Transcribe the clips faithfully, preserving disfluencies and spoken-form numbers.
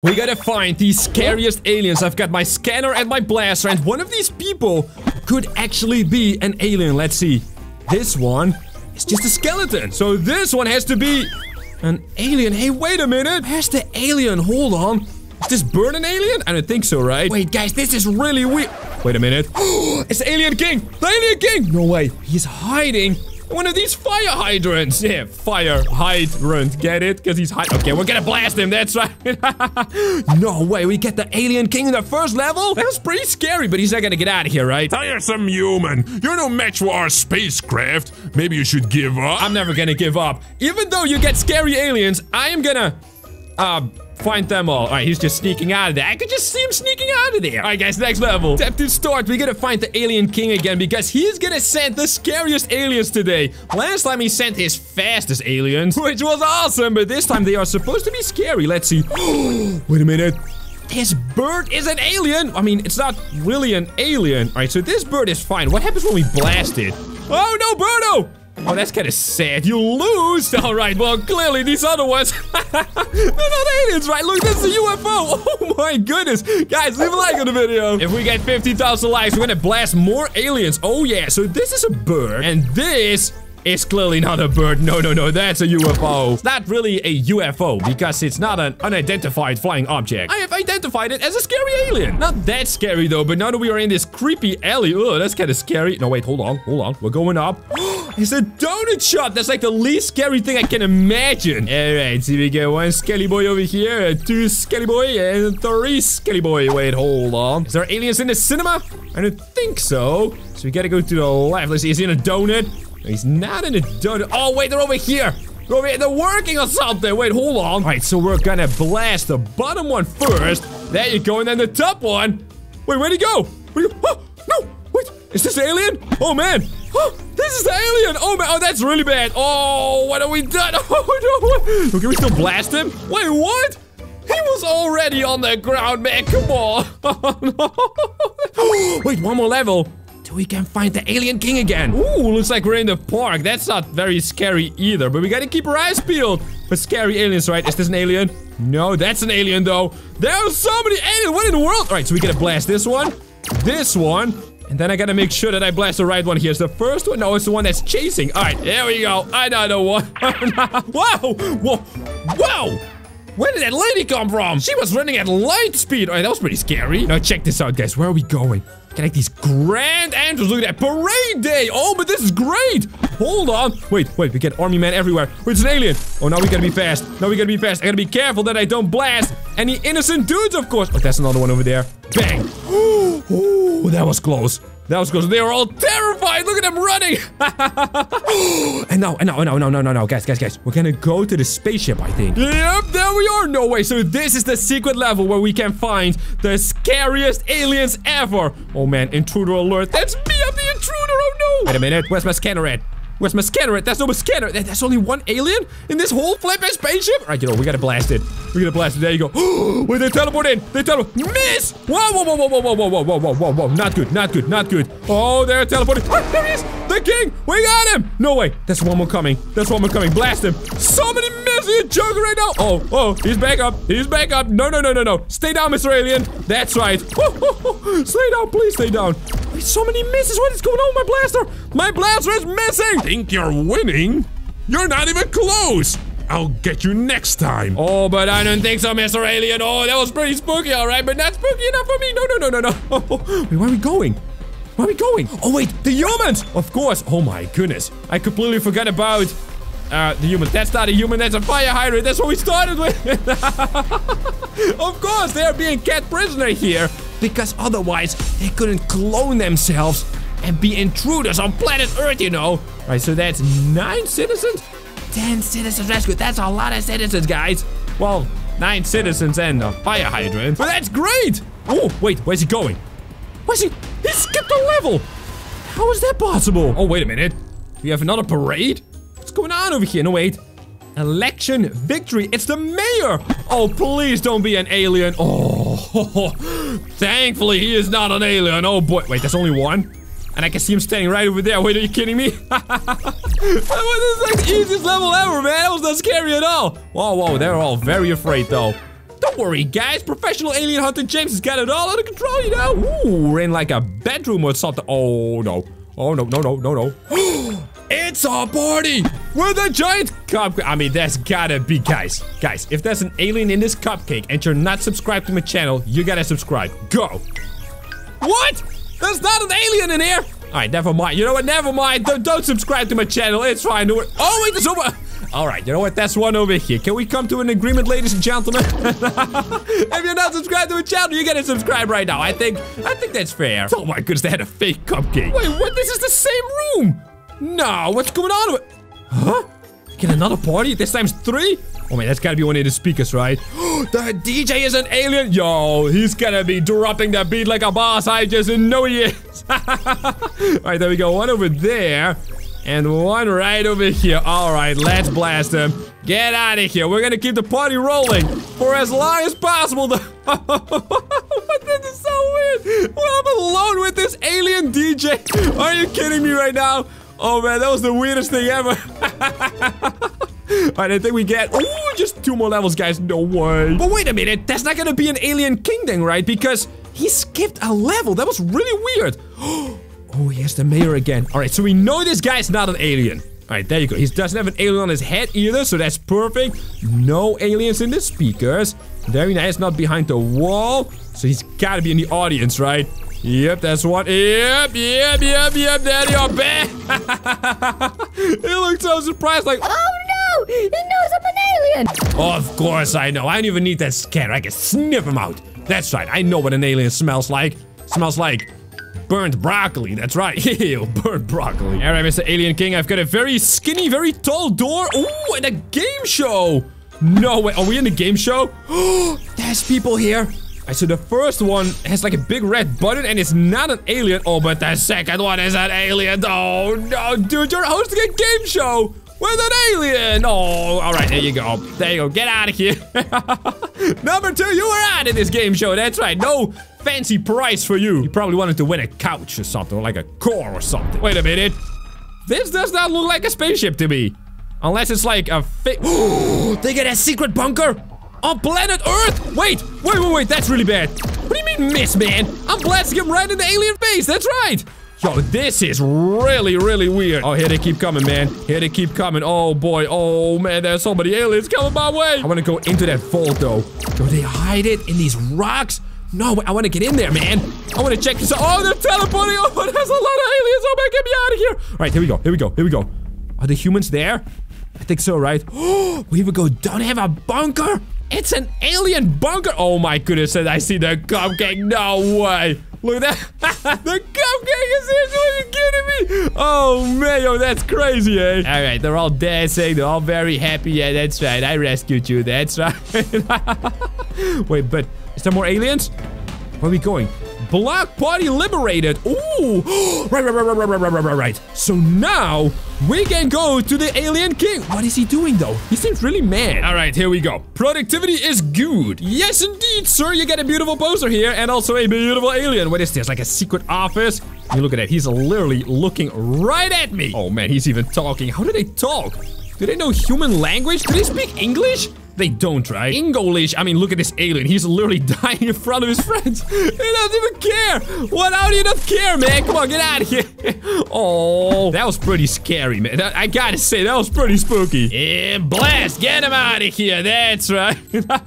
We gotta find these scariest aliens. I've got my scanner and my blaster, and one of these people could actually be an alien. Let's see. This one is just a skeleton. So this one has to be an alien. Hey, wait a minute. Where's the alien? Hold on. Is this bird an alien? I don't think so, right? Wait, guys, this is really weird. Wait a minute. It's the alien king. The alien king. No way. He's hiding in one of these fire hydrants. Yeah, fire hydrant. Get it? Because he's hiding. Okay, we're gonna blast him. That's right. No way. We get the alien king in the first level? That was pretty scary, but he's not gonna get out of here, right? Tiresome human. You're no match for our spacecraft. Maybe you should give up. I'm never gonna give up. Even though you get scary aliens, I am gonna... Uh... Find them all. All right, he's just sneaking out of there. I could just see him sneaking out of there. All right, guys, next level. Step to start. We gotta find the alien king again because he's gonna send the scariest aliens today. Last time he sent his fastest aliens, which was awesome, but this time they are supposed to be scary. Let's see. Wait a minute. This bird is an alien. I mean, it's not really an alien. All right, so this bird is fine. What happens when we blast it? Oh, no, Birdo! Oh, that's kind of sad. You lose. All right, well, clearly these other ones, they're not aliens, right? Look, that's a U F O. Oh, my goodness. Guys, leave a like on the video. If we get fifty thousand likes, we're going to blast more aliens. Oh, yeah. So this is a bird, and this is clearly not a bird. No, no, no. That's a U F O. It's not really a U F O because it's not an unidentified flying object. I have identified it as a scary alien. Not that scary, though, but now that we are in this creepy alley, oh, that's kind of scary. No, wait, hold on. Hold on. We're going up. It's a donut shop. That's like the least scary thing I can imagine. All right, so we got one skelly boy over here, two skelly boy, and three skelly boy. Wait, hold on. Is there aliens in the cinema? I don't think so. So we gotta go to the left. Let's see, is he in a donut? No, he's not in a donut. Oh, wait, they're over here. They're over here. They're working or something. Wait, hold on. All right, so we're gonna blast the bottom one first. There you go, and then the top one. Wait, where'd he go? Where'd he go? Oh, no, wait, is this an alien? Oh, man. Oh, this is the alien! Oh, man. Oh, that's really bad. Oh, what have we done? Oh, no. Oh, can we still blast him? Wait, what? He was already on the ground, man. Come on. Oh, no. Wait, one more level. Till we can find the alien king again. Ooh, looks like we're in the park. That's not very scary either, but we gotta keep our eyes peeled. But scary aliens, right? Is this an alien? No, that's an alien, though. There are so many aliens. What in the world? All right, so we gotta blast this one. This one. And then I gotta make sure that I blast the right one here. It's the first one. No, it's the one that's chasing. All right, there we go. I don't know what. Whoa, whoa, whoa. Where did that lady come from? She was running at light speed. All right, that was pretty scary. Now check this out, guys. Where are we going? Can I get these grand entrance? Look at that parade day. Oh, but this is great. Hold on. Wait, wait. We get army men everywhere. Wait, it's an alien. Oh, now we gotta be fast. Now we gotta be fast. I gotta be careful that I don't blast any innocent dudes, of course. Oh, that's another one over there. Bang. Oh, that was close. That was close. They were all terrified. Look at them running. And now, and now, no, no, no, no, no. Guys, guys, guys. We're gonna go to the spaceship, I think. Yep, there we are. No way. So this is the secret level where we can find the scariest aliens ever. Oh, man. Intruder alert. That's me. I'm the intruder. Oh, no. Wait a minute. Where's my scanner at? Where's my scanner at? There's no scanner. There's only one alien in this whole flipping spaceship? All right, you know, we gotta blast it. We gotta blast it. There you go. Wait, they teleport in. They teleport. Miss! Whoa, whoa, whoa, whoa, whoa, whoa, whoa, whoa, whoa, whoa, whoa. Not good, not good, not good. Oh, they're teleporting. Oh, there he is! The king! We got him! No way. There's one more coming. There's one more coming. Blast him. So many misses, you joking right now. Oh, oh, he's back up. He's back up. No, no, no, no, no. Stay down, Mister Alien. That's right. Stay down, please stay down. So many misses. What is going on with my blaster? My blaster is missing. Think you're winning? You're not even close. I'll get you next time. Oh, but I don't think so, Mister Alien. Oh, that was pretty spooky, all right, but not spooky enough for me. No, no, no, no, no. Oh, wait, where are we going? Where are we going? Oh, wait, the humans. Of course. Oh, my goodness. I completely forgot about... Uh, the human. That's not a human. That's a fire hydrant. That's what we started with. Of course, they are being kept prisoner here because otherwise they couldn't clone themselves and be intruders on planet Earth, you know. All right, so that's nine citizens, ten citizens rescued. That's a lot of citizens, guys. Well, nine citizens and a fire hydrant. But that's great. Oh, wait, where's he going? Where's he? He skipped a level. How is that possible? Oh, wait a minute. Do we have another parade? What's going on over here? No, wait. Election victory. It's the mayor. Oh, please don't be an alien. Oh, thankfully he is not an alien. Oh, boy. Wait, there's only one. And I can see him standing right over there. Wait, are you kidding me? This is like the easiest level ever, man. That was not scary at all. Whoa, whoa. They're all very afraid, though. Don't worry, guys. Professional alien hunter James has got it all under control, you know? Ooh, we're in like a bedroom or something. Oh, no. Oh, no, no, no, no, no. It's a party with a giant cupcake. I mean, there's gotta be, guys. Guys, if there's an alien in this cupcake and you're not subscribed to my channel, you gotta subscribe. Go. What? There's not an alien in here. All right, never mind. You know what? Never mind. Don't, don't subscribe to my channel. It's fine. Oh, wait, there's over... All right, you know what? That's one over here. Can we come to an agreement, ladies and gentlemen? If you're not subscribed to a channel, you gotta subscribe right now. I think, I think that's fair. Oh my goodness, they had a fake cupcake. Wait, what? This is the same room. No, what's going on with... Huh? Get another party? This time's three? Oh man, that's gotta be one of the speakers, right? The D J is an alien. Yo, he's gonna be dropping the beat like a boss. I just know he is. All right, there we go. One over there. And one right over here. All right, let's blast him. Get out of here. We're gonna keep the party rolling for as long as possible. This is so weird. Well, I'm alone with this alien D J. Are you kidding me right now? Oh man, that was the weirdest thing ever. All right, I think we get... Ooh, just two more levels, guys. No way. But wait a minute. That's not gonna be an alien king then, right? Because he skipped a level. That was really weird. Oh. Oh, here's the mayor again. All right, so we know this guy's not an alien. All right, there you go. He doesn't have an alien on his head either, so that's perfect. No aliens in the speakers. Very nice. Not behind the wall. So he's got to be in the audience, right? Yep, that's one. Yep, yep, yep, yep. There they are. Bang. He looked so surprised, like, oh, no. He knows I'm an alien. Oh, of course I know. I don't even need that scanner. I can sniff him out. That's right. I know what an alien smells like. Smells like... burnt broccoli, that's right. Ew, burnt broccoli. All right, Mister Alien King, I've got a very skinny, very tall door. Ooh, and a game show. No way, are we in the game show? Oh, there's people here. All right, so the first one has like a big red button and it's not an alien. Oh, but the second one is an alien. Oh, no, dude, you're hosting a game show with an alien. Oh, all right, there you go. There you go, get out of here. Number two, you were out in this game show. That's right, no fancy prize for you. You probably wanted to win a couch or something, or like a car or something. Wait a minute. This does not look like a spaceship to me. Unless it's like a fake. They get a secret bunker on planet Earth? Wait, wait, wait, wait, that's really bad. What do you mean miss, man? I'm blasting him right in the alien face, that's right. Yo, this is really, really weird. Oh, here they keep coming, man. Here they keep coming. Oh, boy. Oh, man, there's so many aliens coming my way. I want to go into that vault, though. Do they hide it in these rocks? No, I want to get in there, man. I want to check this out. Oh, they're teleporting. Oh, there's a lot of aliens. Oh, man, get me out of here. All right, here we go. Here we go. Here we go. Are the humans there? I think so, right? Oh, we even go down. They have a bunker. It's an alien bunker. Oh, my goodness. And I see the cupcake. No way. Look at that. The cupcake is here. Are you kidding me? Oh, man. Yo, that's crazy, eh? All right. They're all dancing. They're all very happy. Yeah, that's right. I rescued you. That's right. Wait, but is there more aliens? Where are we going? Block party liberated. Ooh. Right, right, right, right, right, right, right, right. So now we can go to the alien king. What is he doing, though? He seems really mad. All right, here we go. Productivity is good. Yes, indeed, sir. You get a beautiful poster here and also a beautiful alien. What is this? Like a secret office? I mean, look at that. He's literally looking right at me. Oh, man, he's even talking. How do they talk? Do they know human language? Do they speak English? They don't, right? English. I mean, look at this alien. He's literally dying in front of his friends. He doesn't even care. What? How do you not care, man? Come on, get out of here. Oh, that was pretty scary, man. That, I gotta say, that was pretty spooky. And blast, get him out of here. That's right. You know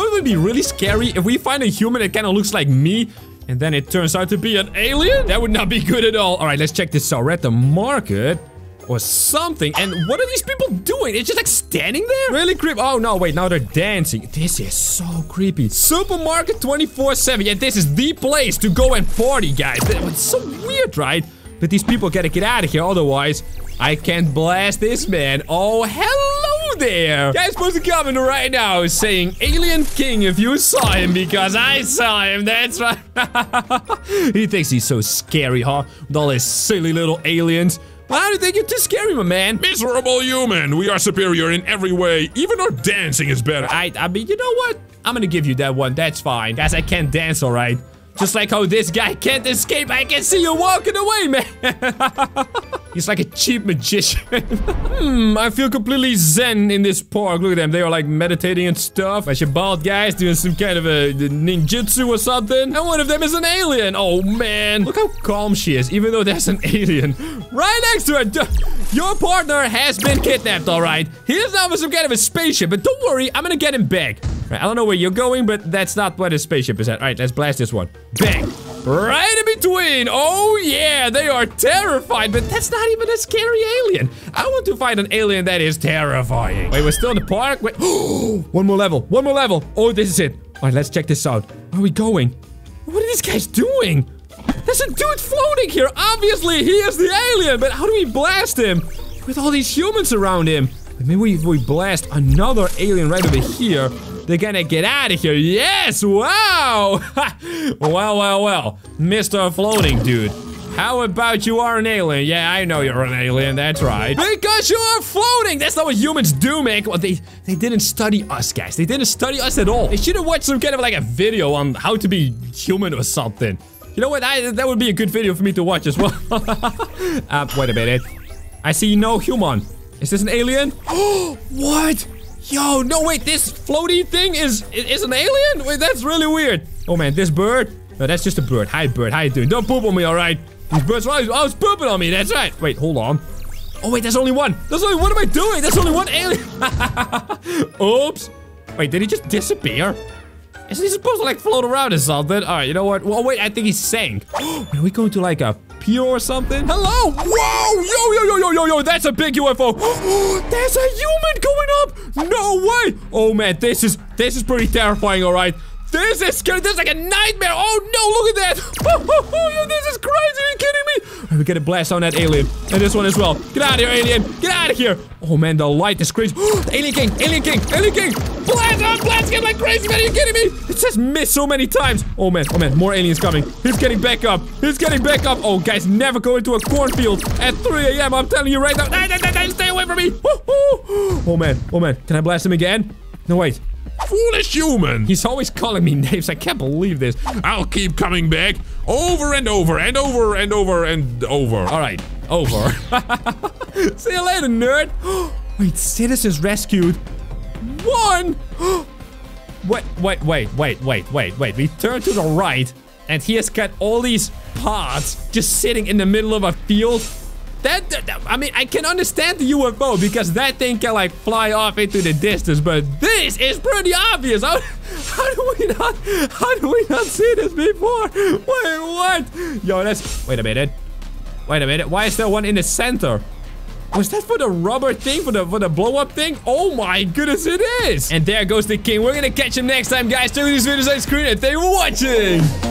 what would be really scary? If we find a human that kind of looks like me, and then it turns out to be an alien? That would not be good at all. All right, let's check this out. We're at the market or something. And what are these people doing? It's just like standing there? Really creepy. Oh, no, wait. Now they're dancing. This is so creepy. Supermarket twenty-four seven. Yeah, this is the place to go and party, guys. It's so weird, right? But these people gotta get out of here. Otherwise, I can't blast this man. Oh, hello there. Guys, supposed to comment right now saying Alien King if you saw him, because I saw him. That's right. He thinks he's so scary, huh? With all his silly little aliens. Why do you think you're too scary, my man? Miserable human, we are superior in every way. Even our dancing is better. I, I mean, you know what? I'm gonna give you that one. That's fine. Guys, I can't dance, all right? Just like how this guy can't escape, I can see you walking away, man. He's like a cheap magician. Hmm, I feel completely zen in this park. Look at them, they are like meditating and stuff. A bald guy's doing some kind of a ninjutsu or something. And one of them is an alien. Oh man, look how calm she is, even though there's an alien right next to her. Your partner has been kidnapped, all right? He is now with some kind of a spaceship, but don't worry, I'm gonna get him back. Right, I don't know where you're going, but that's not where the spaceship is at. All right, let's blast this one. Bang! Right in between! Oh yeah, they are terrified, but that's not even a scary alien. I want to find an alien that is terrifying. Wait, we're still in the park? Wait, one more level, one more level. Oh, this is it. All right, let's check this out. Where are we going? What are these guys doing? There's a dude floating here. Obviously, he is the alien, but how do we blast him? With all these humans around him. Maybe we, we blast another alien right over here. They're gonna get out of here. Yes, wow. Well, well, well. Mister Floating Dude. How about you are an alien? Yeah, I know you're an alien, that's right. Because you are floating! That's not what humans do, man. Well, they, they didn't study us, guys. They didn't study us at all. They should have watched some kind of like a video on how to be human or something. You know what? I, that would be a good video for me to watch as well. uh, wait a minute. I see no human. Is this an alien? Oh, what? Yo, no, wait. This floaty thing is is an alien? Wait, that's really weird. Oh, man, this bird? No, that's just a bird. Hi, bird. How you doing? Don't poop on me, all right? These birds are always pooping on me. That's right. Wait, hold on. Oh, wait, there's only one. There's only one. What am I doing? There's only one alien. Oops. Wait, did he just disappear? Isn't he supposed to like float around or something? All right, you know what? Well, wait, I think he sank. Are we going to like a pier or something? Hello? Whoa! Yo, yo, yo, yo, yo, yo! That's a big U F O. There's a human going up. No way! Oh man, this is this is pretty terrifying. All right, this is scary. This is like a nightmare. Oh no! Look at that! Oh, this is crazy. Are you kidding me? All right, we gotta blast on that alien and this one as well. Get out of here, alien! Get out of here! Oh man, the light is crazy. Alien King! Alien King! Alien King! Blast on, blast him like crazy, man, are you kidding me? It says miss so many times. Oh man, oh man, more aliens coming. He's getting back up, he's getting back up. Oh guys, never go into a cornfield at three A M I'm telling you right now. Nah, nah, nah, nah, stay away from me. Oh man, oh man, can I blast him again? No, wait. Foolish human. He's always calling me names, I can't believe this. I'll keep coming back over and over and over and over and over. All right, over. See you later, nerd. Wait, citizens rescued. One! Wait, wait, wait, wait, wait, wait, wait. We turn to the right, and he has got all these pods just sitting in the middle of a field. That, that, I mean, I can understand the U F O because that thing can like fly off into the distance, but this is pretty obvious. How, how do we not, how do we not see this before? Wait, what? Yo, that's, wait a minute. Wait a minute, why is there one in the center? Was that for the rubber thing? For the for the blow-up thing? Oh my goodness, it is! And there goes the king. We're gonna catch him next time, guys. Check out these videos on the screen and thank you for watching!